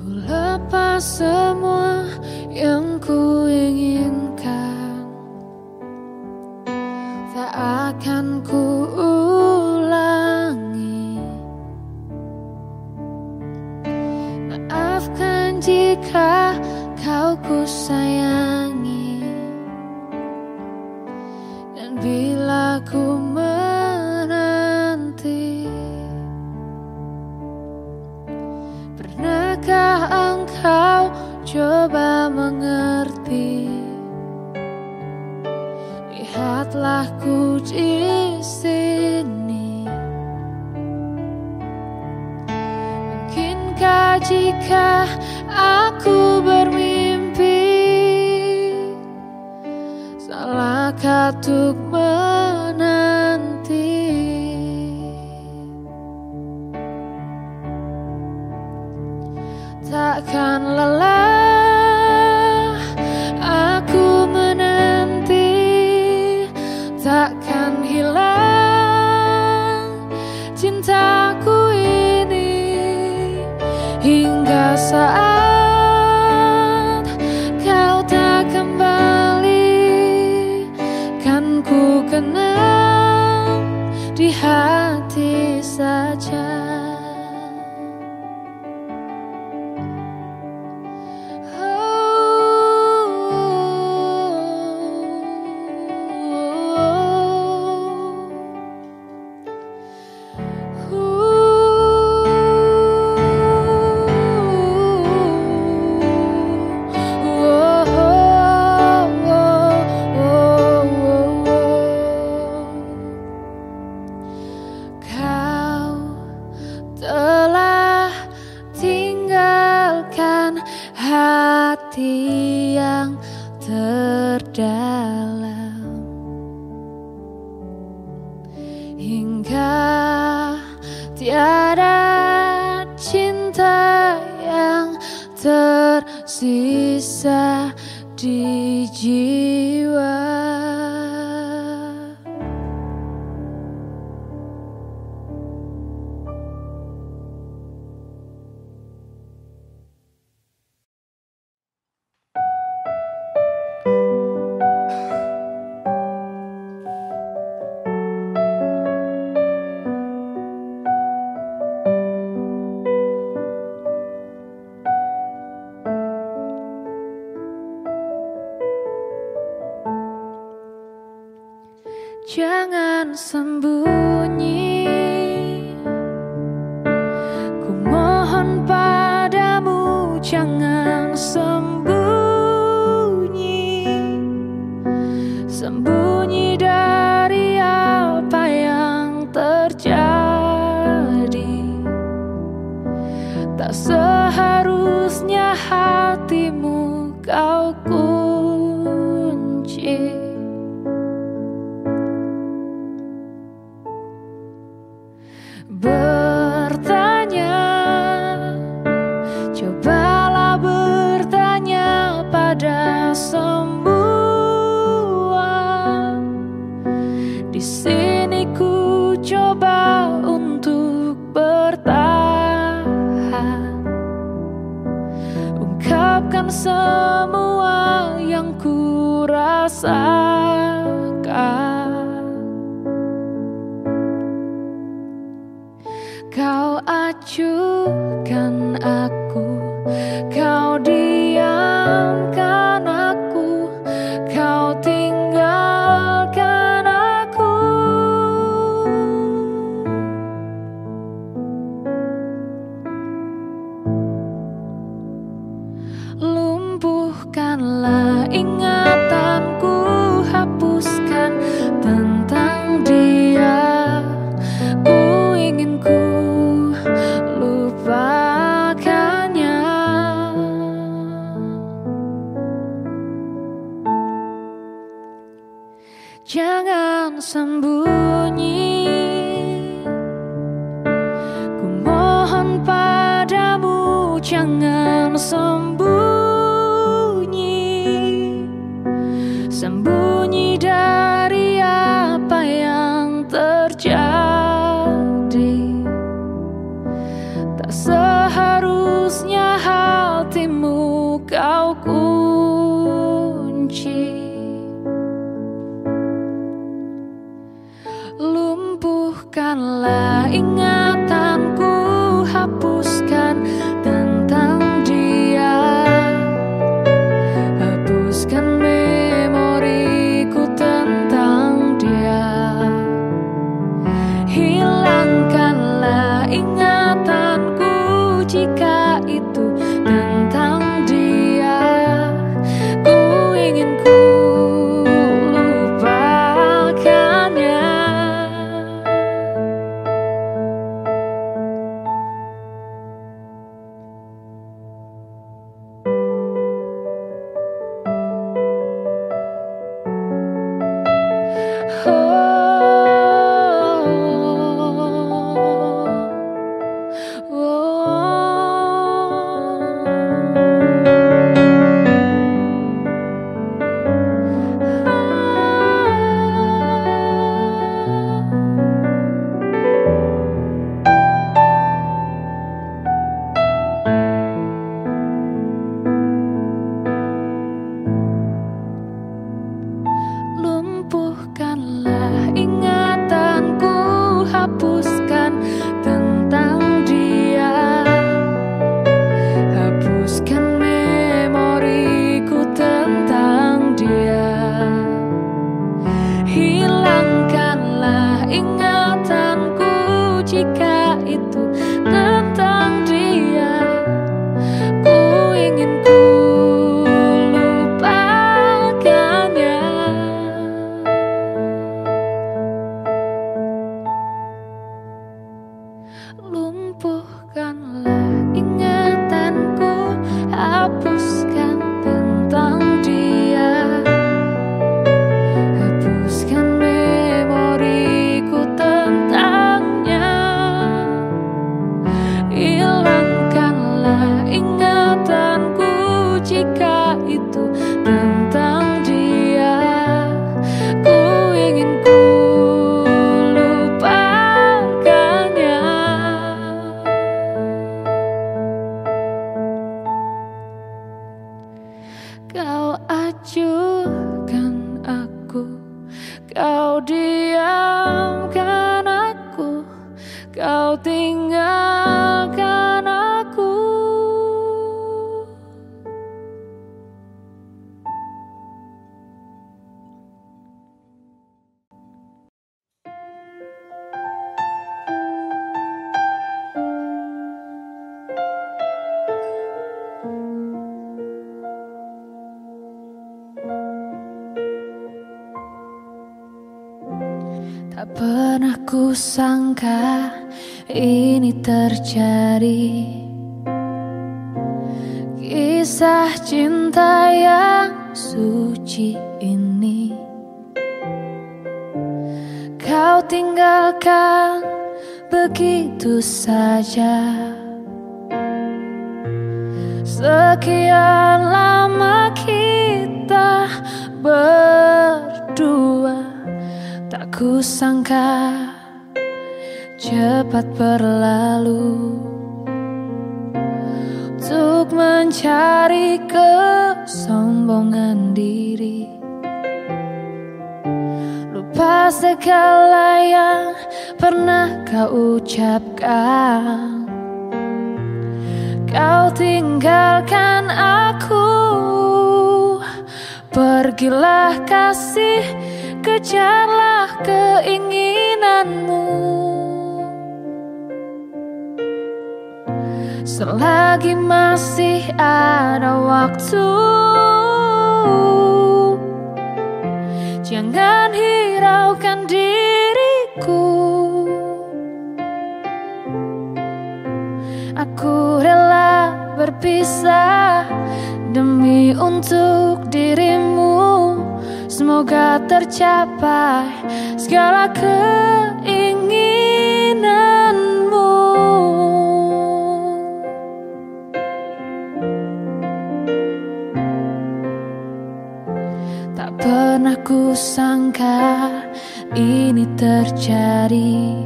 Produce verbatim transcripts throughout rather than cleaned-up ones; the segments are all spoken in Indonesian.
Ku lepas semua yang ku inginkan, tak akan ku ulangi. Maafkan jika kau ku sayangi, dan bila ku menanti, pernahkah engkau coba mengerti? Lihatlah ku di sini. Mungkinkah jika aku bermimpi, salahkah tuk menanti? Takkan lelah aku menanti, takkan hilang cintaku ini hingga saat di hati saja. Hati yang terdalam hingga tiada cinta yang tersisa di jiwa. Jangan sembunyi, ku mohon padamu, jangan sembunyi, sembunyi dari apa yang terjadi. Tak seharusnya hatimu kau kunci. Bertanya, cobalah bertanya pada semua. Di sini ku coba untuk bertahan, ungkapkan semua yang ku rasakan. Kau acuhkan aku, kau diamkan aku, kau tinggalkan aku. Lumpuhkanlah ingatanku, hapuskan tentang dia. Jangan sembunyi, ku mohon padamu, jangan sembunyi, sembunyi dari apa yang terjadi. Tak seharusnya kunci. Lumpuhkanlah ingatanku, hapuskan tentang dia, hapuskan memoriku tentang dia. Hilangkanlah ingatanku jika itu tentang dia. Ku ingin ku lupakannya. Lumpuhkanlah ingatanku, hapuskan tentang dia, hapuskan memoriku tentang dia. Hilangkanlah ingatanku jika itu tentang dia. Ku ingin lumpuhkanlah ingatanku, hapuskan tentang dia, hapuskan memoriku tentangnya. Hilangkanlah ingatanku jika itu tentang dia. Ku ingin kau acuhkan aku, kau diamkan aku, kau tinggalkan aku. Tak pernah ku sangka ini terjadi. Kisah cinta yang suci ini kau tinggalkan begitu saja. Sekian lama kita berdua, tak kusangka cepat berlalu untuk mencari kesombongan diri. Lupa segala yang pernah kau ucapkan. Kau tinggalkan aku, pergilah kasih, kejarlah keinginanmu. Selagi masih ada waktu, jangan hiraukan diriku. Aku rela berpisah demi untuk dirimu. Semoga tercapai segala keinginanmu. Tak pernah ku sangka ini terjadi.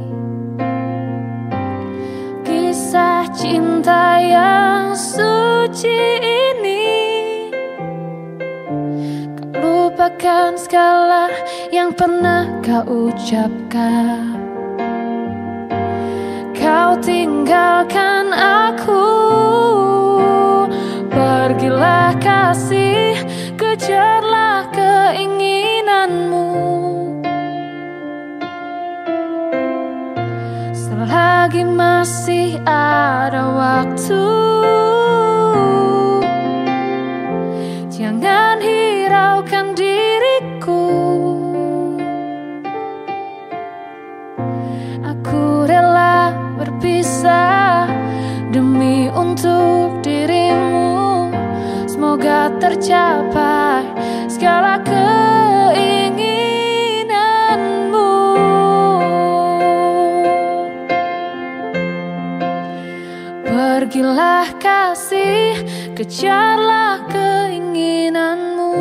Kisah cinta yang suci ini lupakan segala yang pernah kau ucapkan. Kau tinggalkan aku, pergilah kasih, kejarlah keinginanmu. Selagi masih ada waktu, jangan hiraukan diriku. Aku rela berpisah demi untuk dirimu. Semoga tercapai segala keinginanmu. Pergilah kasih, kejarlah keinginanmu.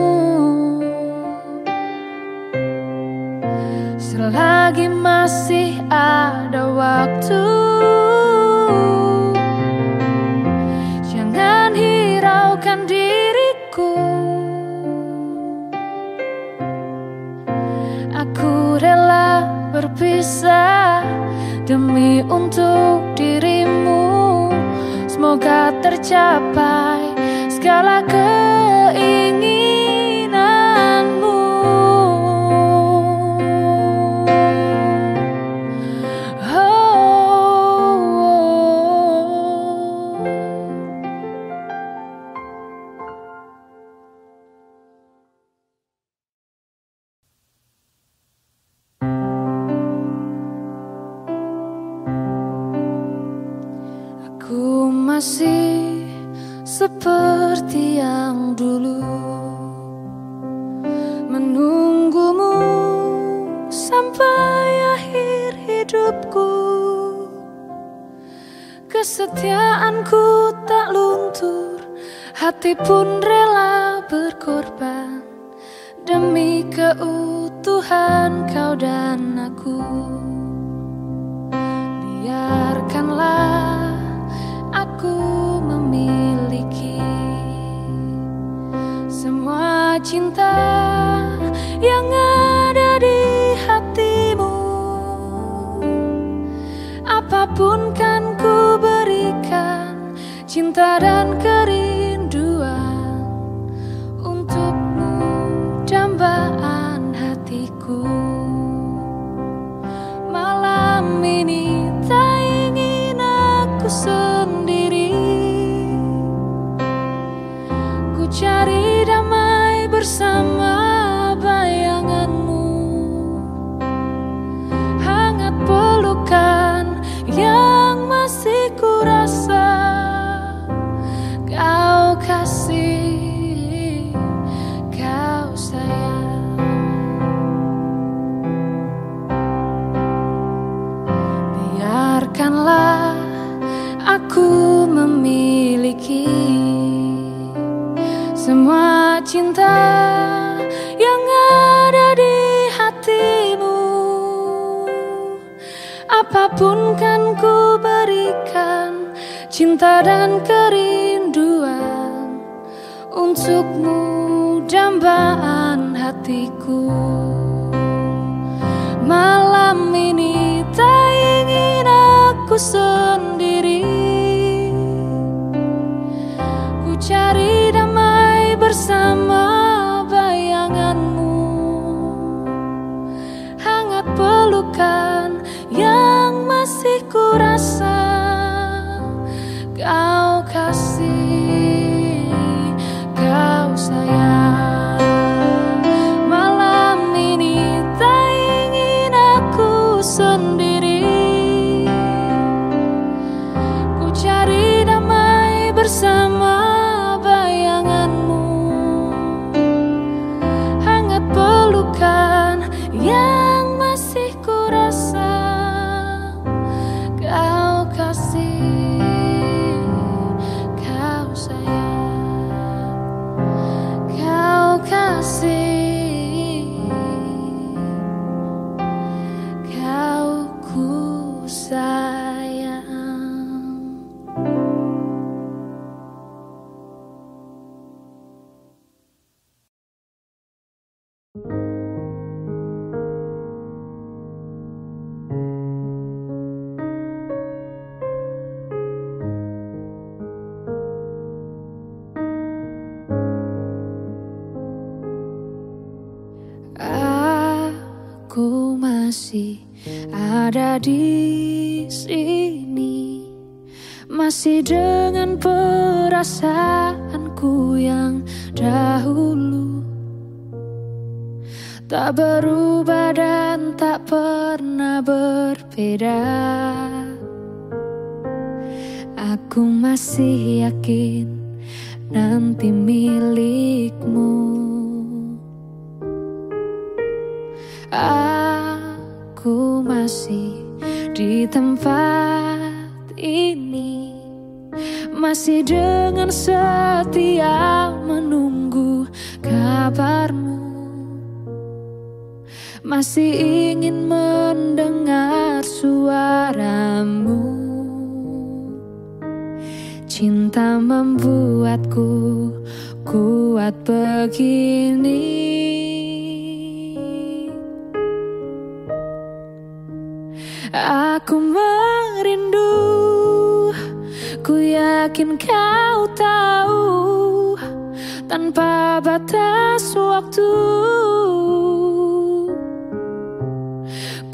Selagi masih ada waktu, jangan hiraukan diriku. Aku rela berpisah demi untuk dirimu. Semoga tercapai segala keinginanmu. Oh, oh, oh. Aku masih seperti yang dulu, menunggumu sampai akhir hidupku. Kesetiaanku tak luntur, hati pun rela berkorban demi keutuhan kau dan aku. Biarkanlah aku memiliki semua cinta yang ada di hatimu. Apapun kan ku berikan, cinta dan kerinduan untukmu, dambaan hatiku. Malam ini tak ingin aku sendiri, cari damai bersama bayanganmu. Hangat pelukan yang masih ku rasa kau kasih, kau sayang. Biarkanlah aku memiliki semua cinta yang ada di hatimu. Apapun kan ku berikan, cinta dan kerinduan untukmu, dambaan hatiku. Malam ini tak ingin aku sendiri, ku cari damai bersama bayanganmu. Hangat pelukan yang masih ku rasa kau kasih, kau sayang. Malam ini tak ingin aku sendiri, ku cari damai bersama bayanganmu. masih ada di sini, masih dengan perasaanku yang dahulu, tak berubah dan tak pernah berbeda. Aku masih yakin nanti milikmu. Aku masih di tempat ini, masih dengan setia menunggu kabarmu, masih ingin mendengar suaramu. Cinta membuatku kuat begini. Aku merindu, ku yakin kau tahu, tanpa batas waktu.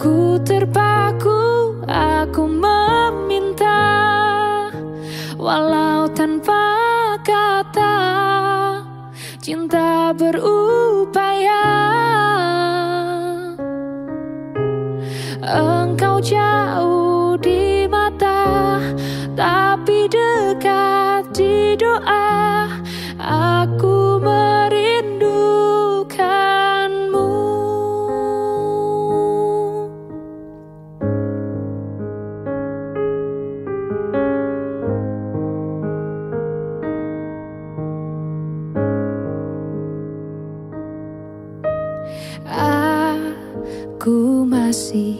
Ku terpaku, aku meminta, walau tanpa kata. Cinta berupaya, engkau jauh di mata, tapi dekat di doa. Aku merindukanmu. Aku masih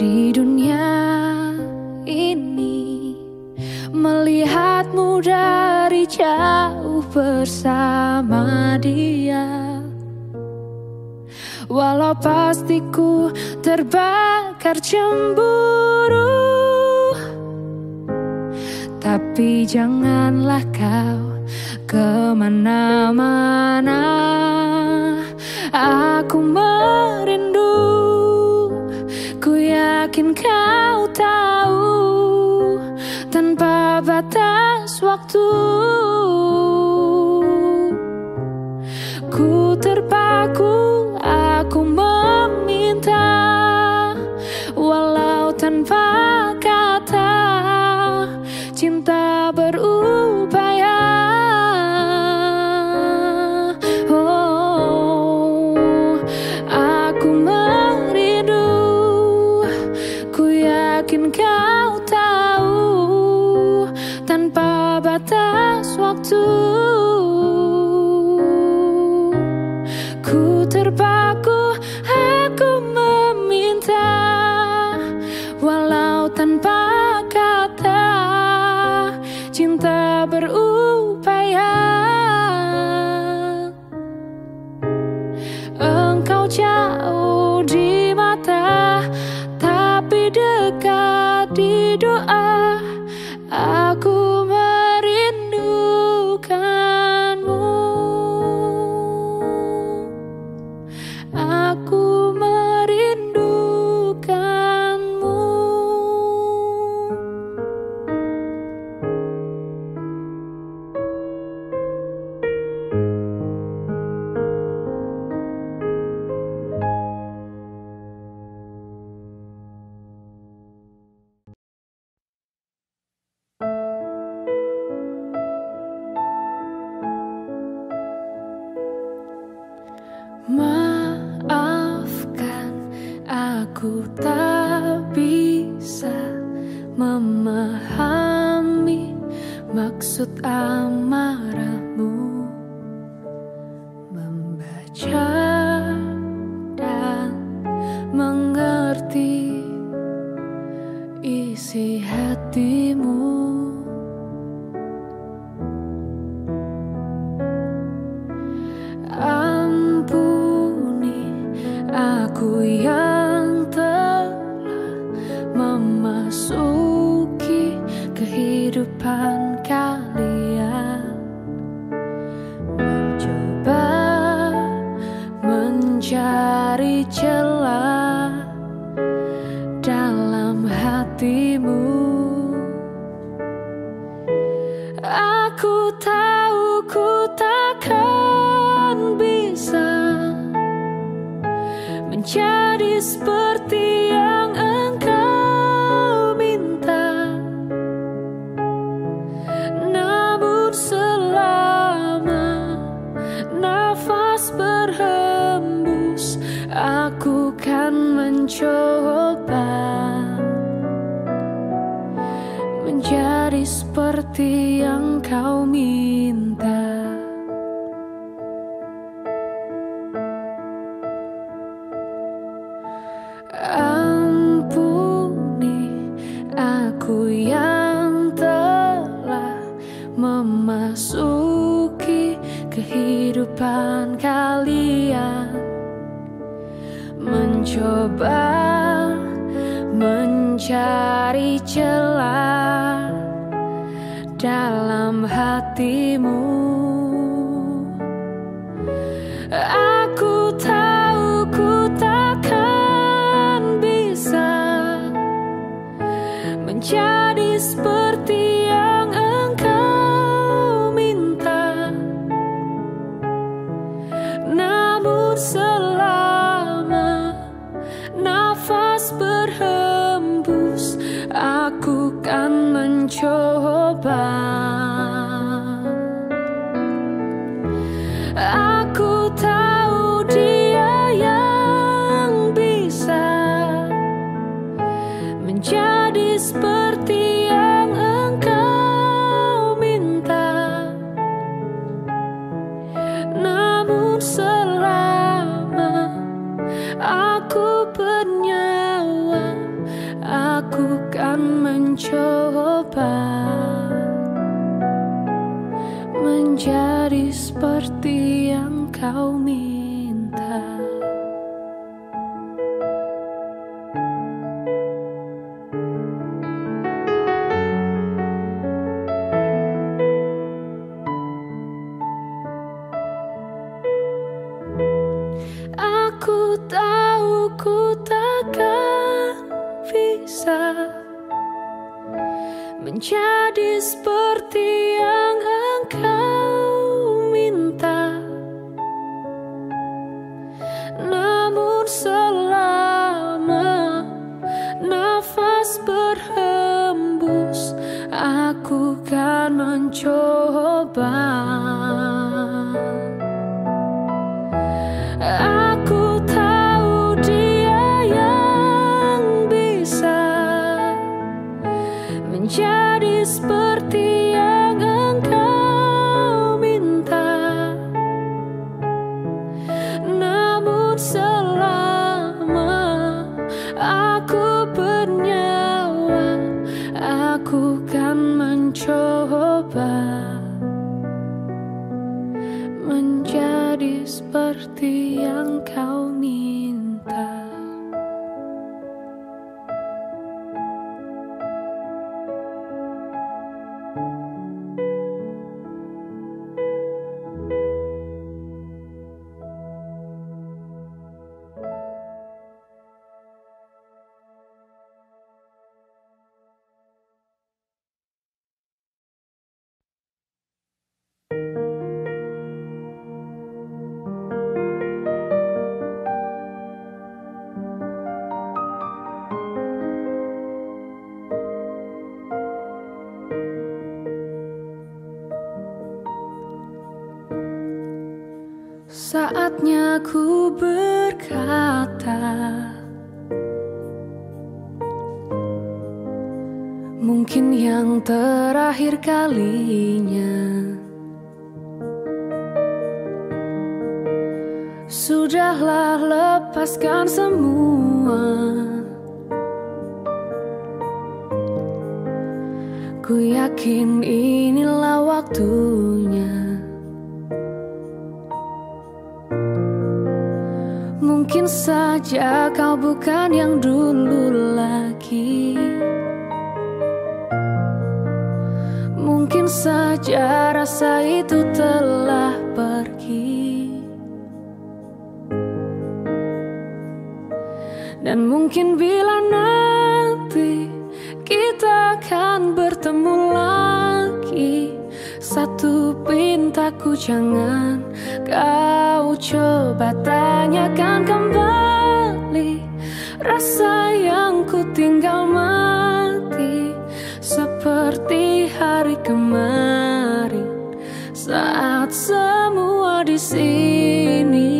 di dunia ini, melihatmu dari jauh bersama dia. Walau pastiku terbakar cemburu, tapi janganlah kau kemana-mana. Aku merindu, ku yakin kau tahu, tanpa batas waktu. Ku terpaku, aku meminta, walau tanpa kata. Cinta berupaya, oh, aku merindu. Ku yakin kau tahu, tanpa batas waktu. Ku terpaku, aku meminta, walau tanpa kata. Cinta berupaya, engkau jauh di mata, tapi dekat di doa. Aku merindukanmu. Aku merindukanmu. Maafkan, aku tak bisa memahami maksud amarahmu, membaca dan mengerti isi hatimu. Aku yang telah memasuki kehidupan kalian, mencoba mencari celah tahu ku takkan bisa menjadi seperti yang engkau minta, namun selama nafas berhembus aku kan mencoba menjadi seperti yang kau minta. Ampuni aku yang telah memasuki kehidupan kalian, mencoba mencari celah dalam hatimu. Aku tahu ku takkan bisa menjadi seperti yang engkau minta, namun selama nafas berhembus aku kan mencoba. Aku tahu Dia yang bisa menjadi seperti yang engkau minta, namun selama aku bernyawa aku kan mencoba menjadi seperti yang kau minta. Aku tahu ku takkan bisa menjadi seperti yang engkau minta, namun selama nafas berhembus aku kan mencoba. Aku tahu Dia yang bisa menjadi seperti yang engkau minta, namun selama aku bernyawa aku kan mencoba menjadi seperti yang kau minta. Saatnya ku berkata, mungkin yang terakhir kalinya, sudahlah lepaskan semua. Ku yakin inilah waktunya. Mungkin saja kau bukan yang dulu lagi, mungkin saja rasa itu telah pergi, dan mungkin bila nanti kita akan bertemu lagi, satu pintaku, jangan kau coba tanyakan kembali rasa yang ku tinggal mati seperti hari kemarin saat semua di sini.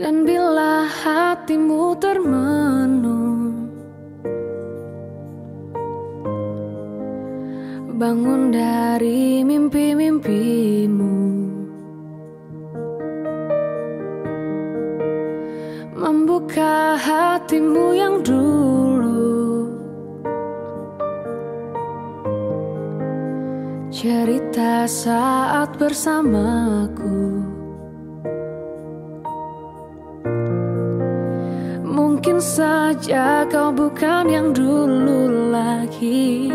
Dan bila hatimu termenung, bangun dari mimpi-mimpimu, membuka hatimu yang dulu, cerita saat bersamaku. Mungkin saja kau bukan yang dulu lagi,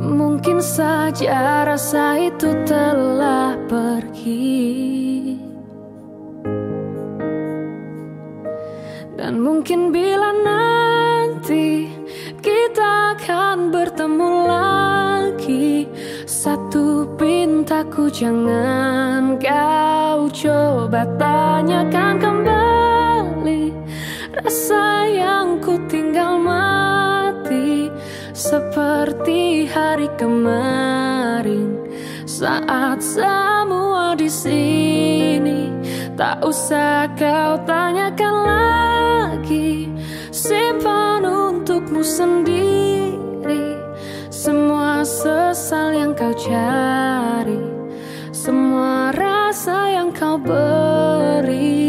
mungkin saja rasa itu telah pergi. Dan mungkin bila nanti kita akan bertemu lagi, satu pintaku, jangan kau coba tanyakan kembali rasa yang ku tinggal mati seperti hari kemarin saat semua di sini. Tak usah kau tanyakan lagi, simpan untukmu sendiri semua sesal yang kau cari, semua rasa yang kau beri.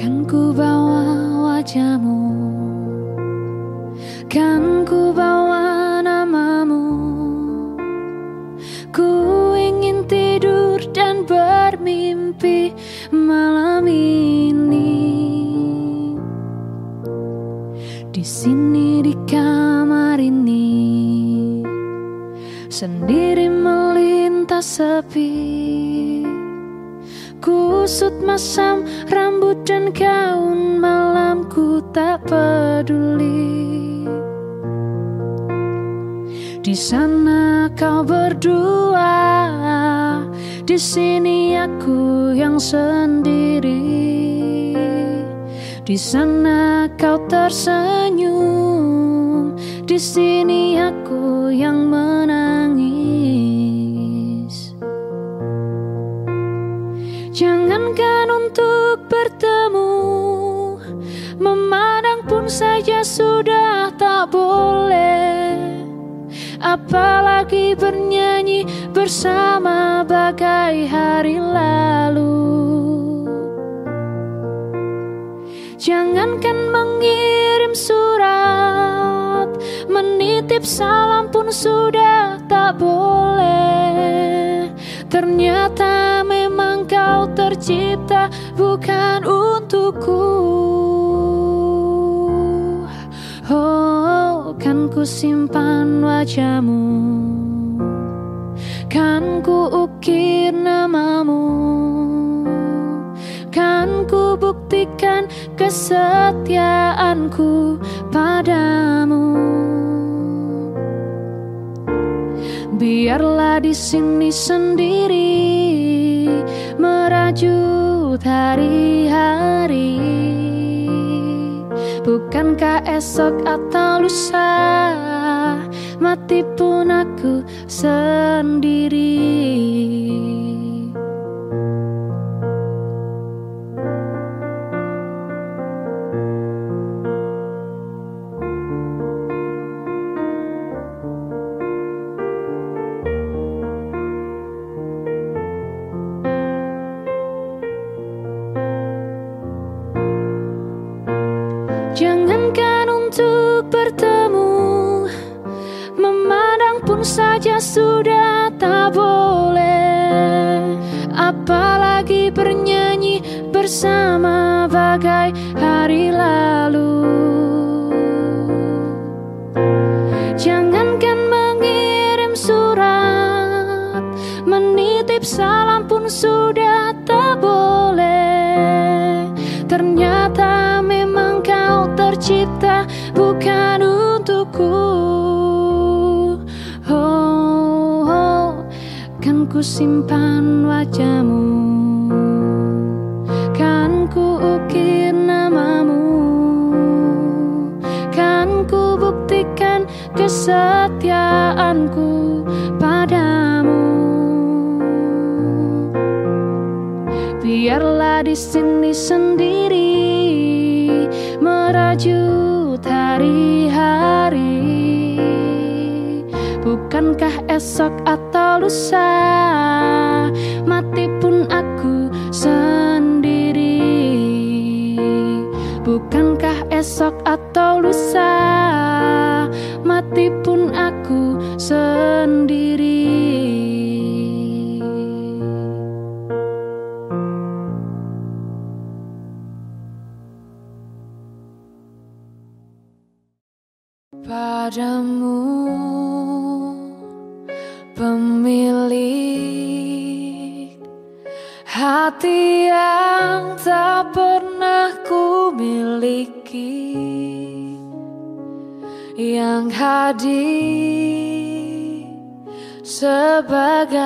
Kan ku bawa wajahmu, kan ku bawa namamu, ku ingin tidur dan bermimpi malam ini. Di sini di kamar ini, sendiri melintas sepi. Kusut masam rambut dan gaun malamku, tak peduli. Di sana kau berdua, di sini aku yang sendiri. Di sana kau tersenyum, di sini aku yang menangis. Jangankan untuk bertemu, memandang pun saja sudah tak boleh, apalagi bernyanyi bersama bagai hari lalu. Jangankan mengirim surat, menitip salam pun sudah tak boleh. Ternyata memang kau tercipta bukan untukku. Oh, kan ku simpan wajahmu, kan ku ukir namamu, kan ku buktikan kesetiaanku padamu. Biarlah di sini sendiri merajut hari-hari. Bukankah esok atau lusa mati pun aku sendiri. saja sudah tak boleh, apalagi bernyanyi bersama bagai hari lalu. Jangankan mengirim surat, menitip salam pun sudah tak boleh. Ternyata memang kau tercipta bukan untukku. Ku simpan wajahmu, kan ku ukir namamu, kan ku buktikan kesetiaanku padamu. Biarlah di sini sendiri merajut hari-hari. Bukankah esok atau lusa mati pun aku sendiri? Bukankah esok atau lusa mati pun aku sendiri? Padamu pemilik hati yang tak pernah ku miliki, yang hadir sebagai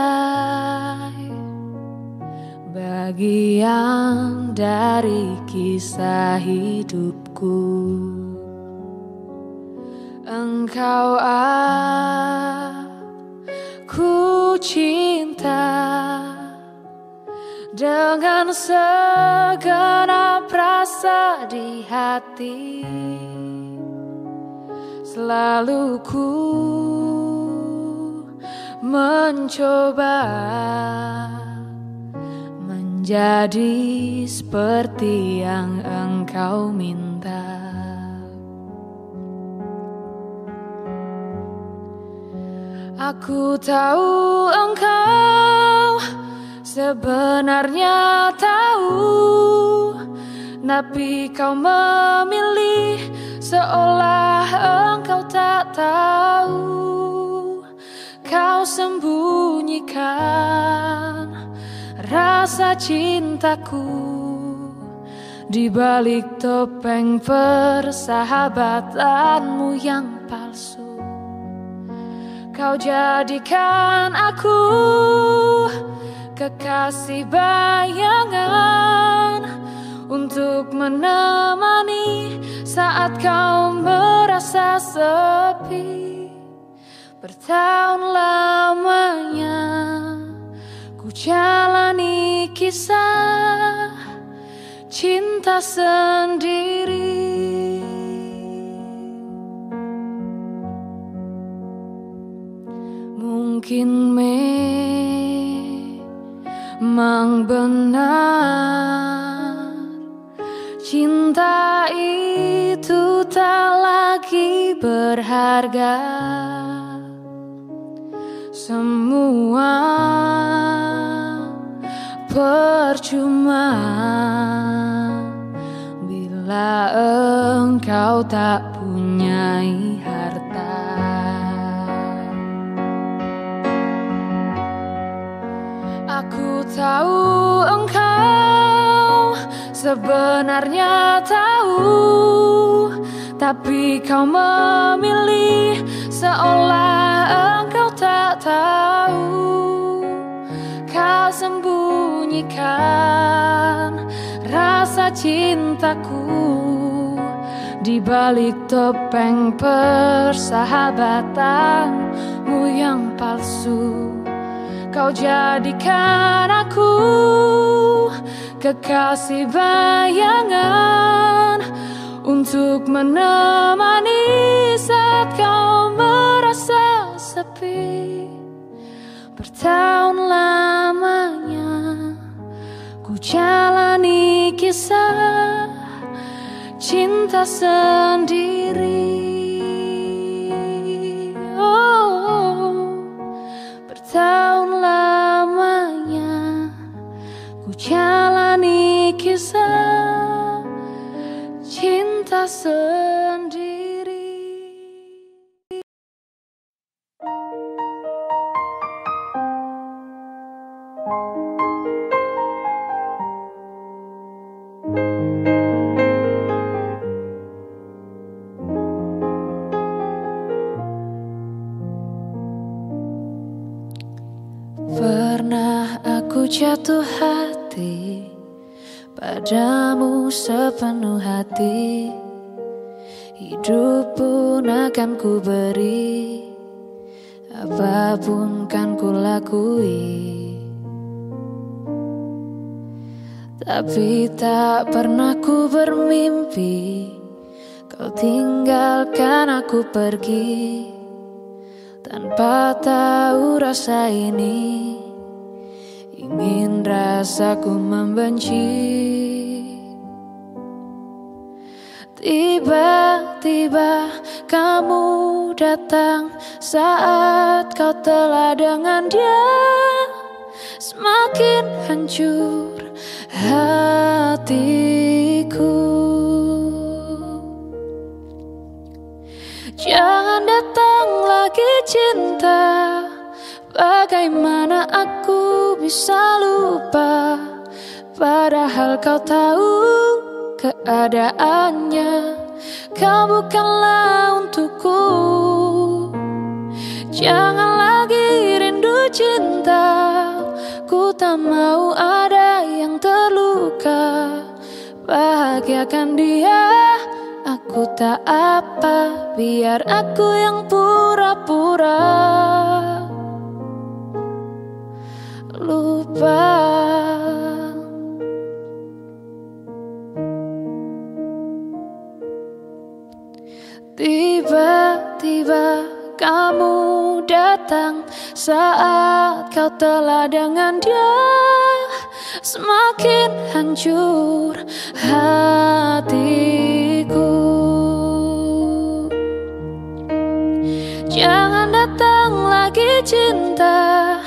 bagian dari kisah hidupku. Engkau ah ku cinta dengan segenap rasa di hati, selalu ku mencoba menjadi seperti yang engkau minta. Aku tahu engkau sebenarnya tahu, tapi kau memilih seolah engkau tak tahu. Kau sembunyikan rasa cintaku di balik topeng persahabatanmu yang palsu. Kau jadikan aku kekasih bayangan untuk menemani saat kau merasa sepi. Bertahun lamanya ku jalani kisah cinta sendiri. Mungkin memang benar cinta itu tak lagi berharga. Semua percuma bila engkau tak punya harta. Aku tahu engkau sebenarnya tahu, tapi kau memilih seolah engkau tak tahu. Kau sembunyikan rasa cintaku di balik topeng persahabatanmu yang palsu. Kau jadikan aku kekasih bayangan untuk menemani saat kau merasa sepi. Bertahun lamanya ku jalani kisah cinta sendiri. Oh, Ku jalani kisah cinta sendiri. Pernah aku jatuh hati padamu sepenuh hati, hidup pun akan ku beri, apapun kan ku lakui. Tapi tak pernah ku bermimpi kau tinggalkan aku pergi, tanpa tahu rasa ini ingin rasaku membenci. Tiba-tiba kamu datang saat kau telah dengan dia, semakin hancur hatiku. Jangan datang lagi cinta, bagaimana aku bisa lupa, padahal kau tahu keadaannya, kau bukanlah untukku. Jangan lagi rindu cinta, ku tak mau ada yang terluka. Bahagiakan dia, aku tak apa, biar aku yang pura-pura lupa. Tiba-tiba kamu datang saat kau telah dengan dia, semakin hancur hatiku. Jangan datang lagi cinta,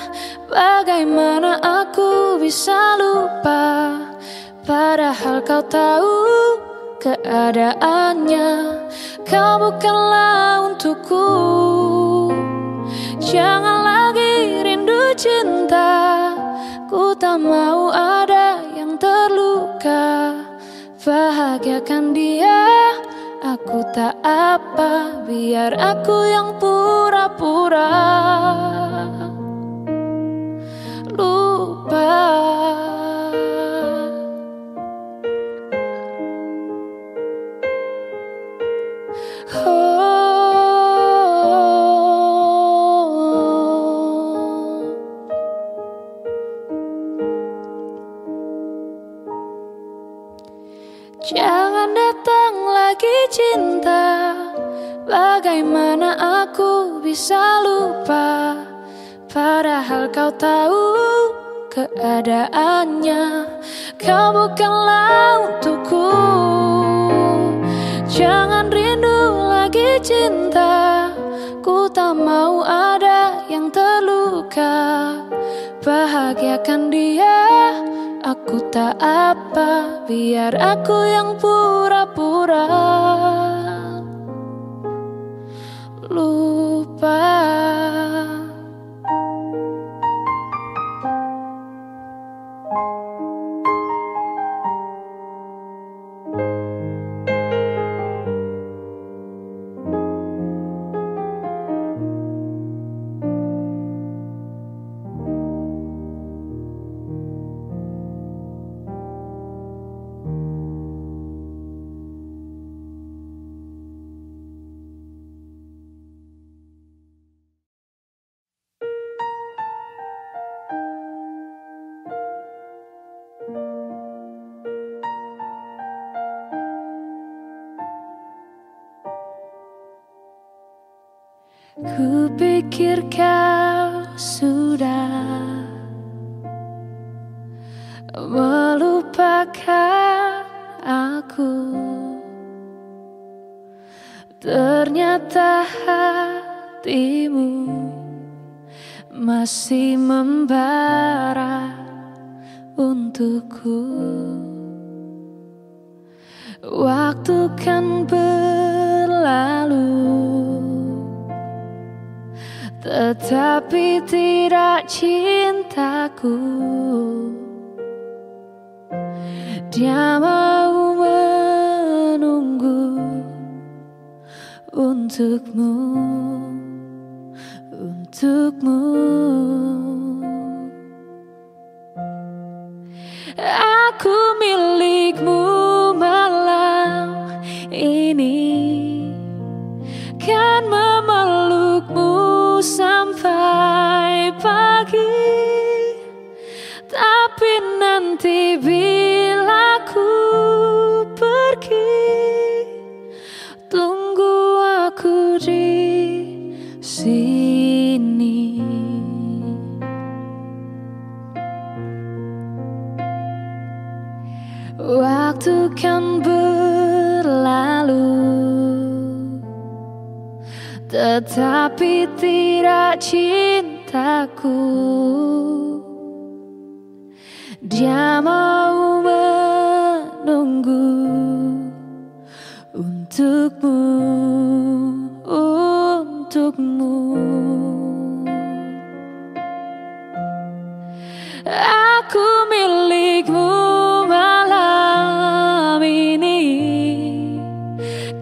bagaimana aku bisa lupa, padahal kau tahu keadaannya, kau bukanlah untukku. Jangan lagi rindu cinta, ku tak mau ada yang terluka. Bahagiakan dia, aku tak apa, biar aku yang pura-pura lupa. Oh. Jangan datang lagi cinta, bagaimana aku bisa lupa, padahal kau tahu keadaannya, kau bukanlah untukku. Jangan rindu lagi cinta, ku tak mau ada yang terluka. Bahagiakan dia, aku tak apa, biar aku yang pura-pura lupa. Kupikir kau sudah melupakan aku, ternyata hatimu masih membara untukku. Waktu kan berlalu, tetapi tidak cintaku. Dia mau menunggu untukmu, untukmu. Aku milikmu malam ini, kan memelukmu sampai pagi. Tapi nanti bila ku pergi, tunggu aku di sini. Waktu kan berlalu, tetapi tidak cintaku. Dia mau menunggu untukmu, untukmu. Aku milikmu malam ini,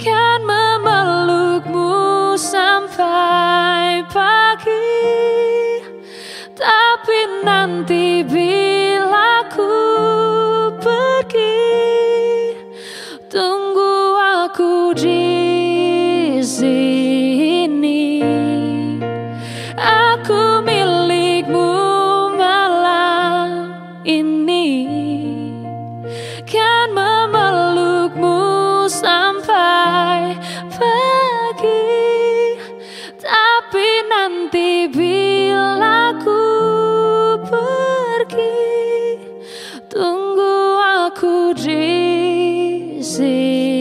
kan memelukmu sampai pagi. Tapi nanti bila ku pergi, tunggu aku di sini. Aku milikmu malam ini, kan memelukmu sampai pagi. Tapi nanti bila ku pergi, tunggu aku di sini.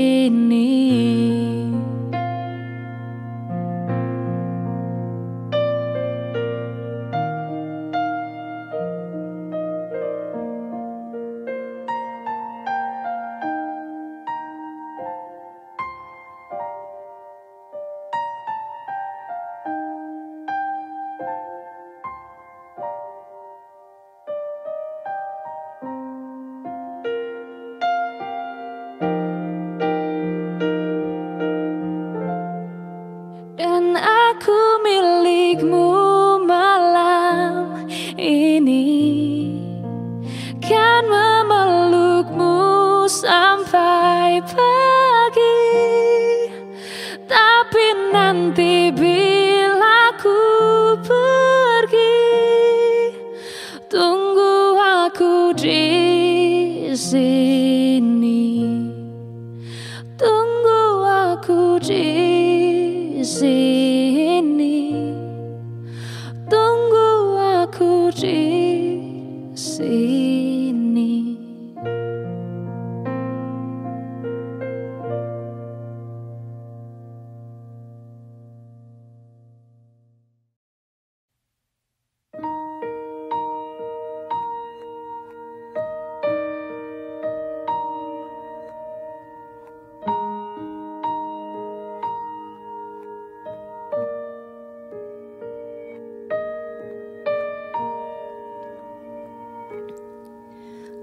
Aku milikmu malam ini, kan memelukmu sampai pagi. Tapi nanti bila ku pergi, tunggu aku di sini, tunggu aku di sini.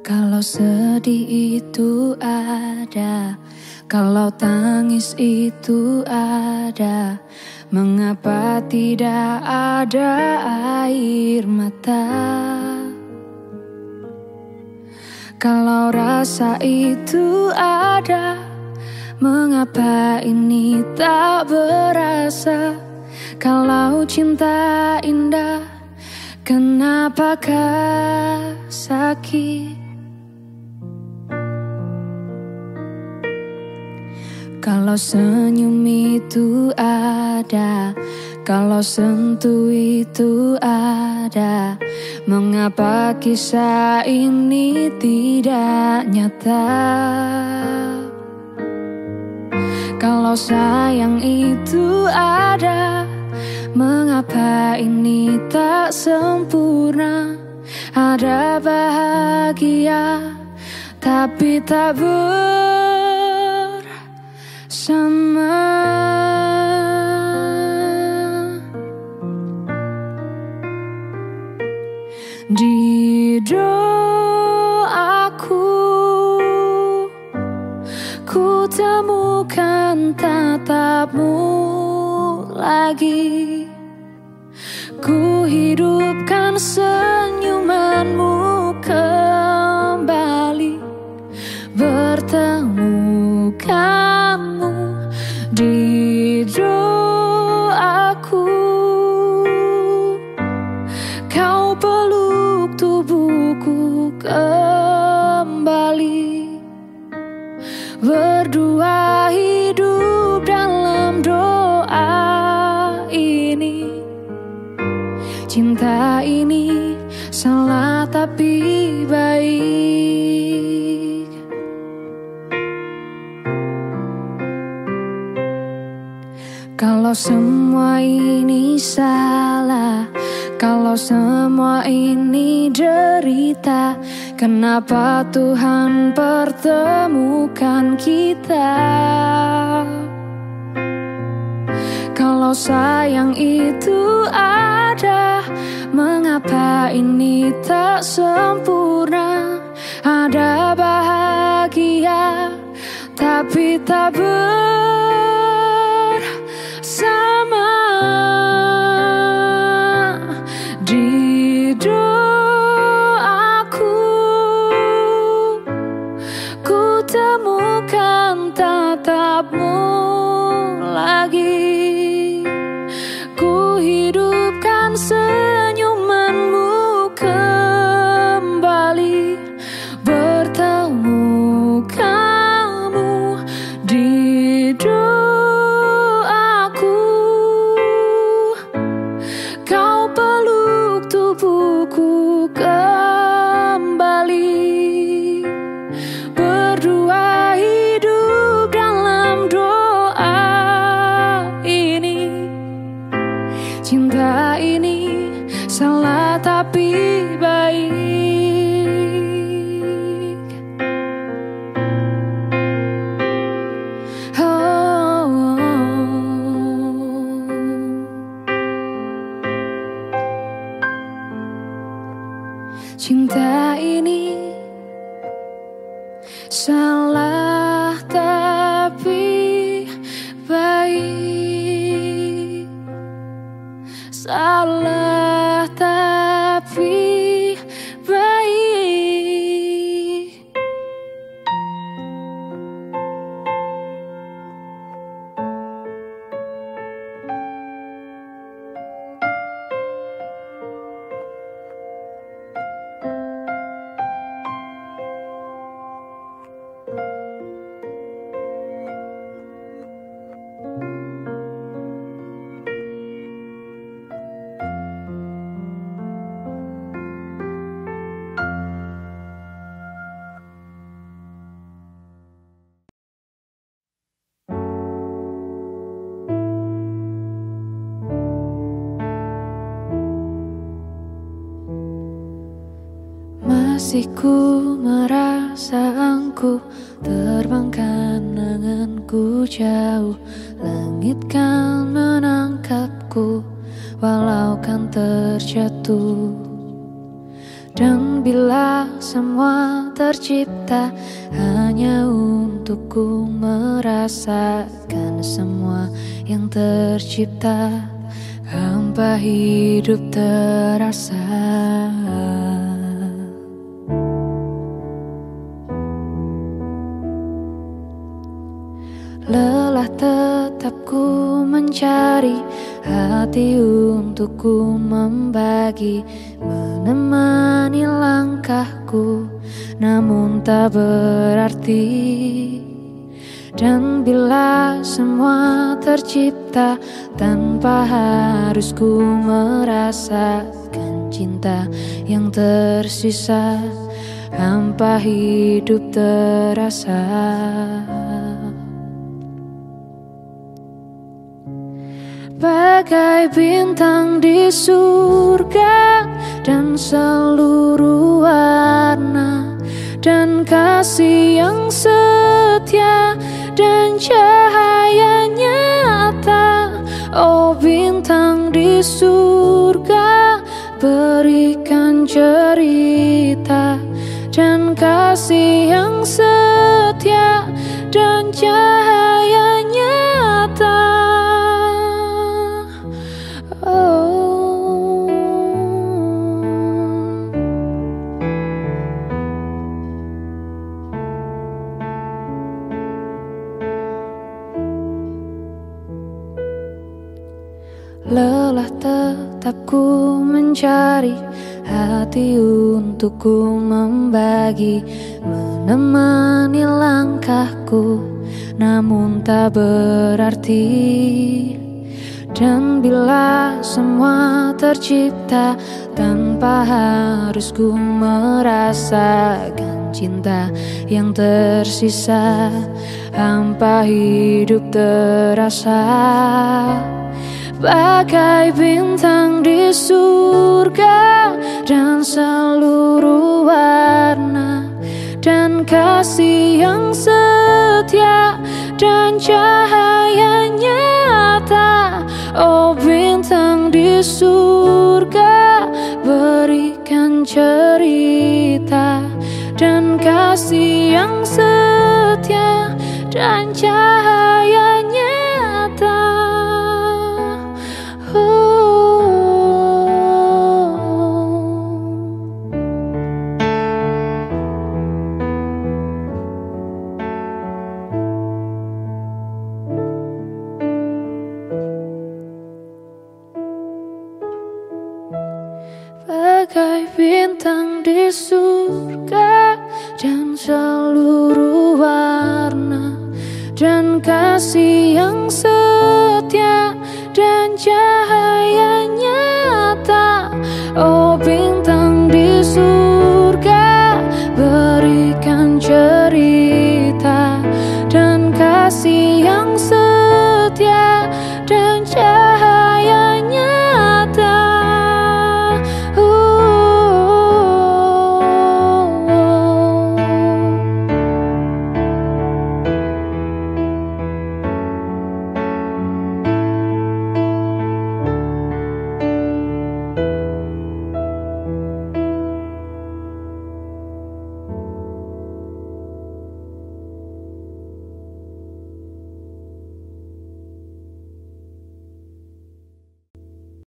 Kalau sedih itu ada, kalau tangis itu ada, mengapa tidak ada air mata? Kalau rasa itu ada, mengapa ini tak berasa? Kalau cinta indah, kenapakah sakit? Kalau senyum itu ada, kalau sentuh itu ada, mengapa kisah ini tidak nyata? Kalau sayang itu ada, mengapa ini tak sempurna? ada bahagia tapi tak bersama. Di doaku ku temukan tatapmu lagi, ku hidupkan senyumanmu kembali, bertemu kamu di doaku. Kau peluk tubuhku kembali, berdua hidup dalam doa ini. Cinta ini salah tapi baik. Kalau semua ini salah, kalau semua ini derita, kenapa Tuhan pertemukan kita? Kalau sayang itu ada, mengapa ini tak sempurna? Ada bahagia, tapi tak bersama. Di doaku ku temukan tatapmu lagi, hidupkan senyumanmu kembali, bertemu kamu di doaku. Kau peluk tubuhku kembali, berdua hidup dalam doa ini. Cinta ini salah tapi baik. Oh. Cinta ini salah tapi baik. Salah tapi baik. Masih ku merasa angkuh, terbangkan anganku jauh, langit kan menangkapku, walau kan terjatuh. Dan bila semua tercipta hanya untukku merasakan semua yang tercipta, hampa hidup terasa. Lelah tetap ku mencari hati untukku membagi, menemani langkahku namun tak berarti. Dan bila semua tercipta tanpa harus ku merasakan cinta yang tersisa, hampa hidup terasa. Bagai bintang di surga, dan seluruh warna, dan kasih yang setia dan cahaya nyata. Oh bintang di surga, berikan cerita dan kasih yang setia dan cahaya nyata. Oh, lelah tetap ku mencari hati untukku membagi, menemani langkahku, namun tak berarti. Dan bila semua tercipta tanpa harus ku merasakan cinta yang tersisa, hampa hidup terasa. Bagai bintang di surga dan seluruh warna, dan kasih yang setia dan cahaya nyata. Oh bintang di surga, berikan cerita dan kasih yang setia dan cahaya nyata. Bagai bintang di surga dan seluruh warna, dan kasih yang setia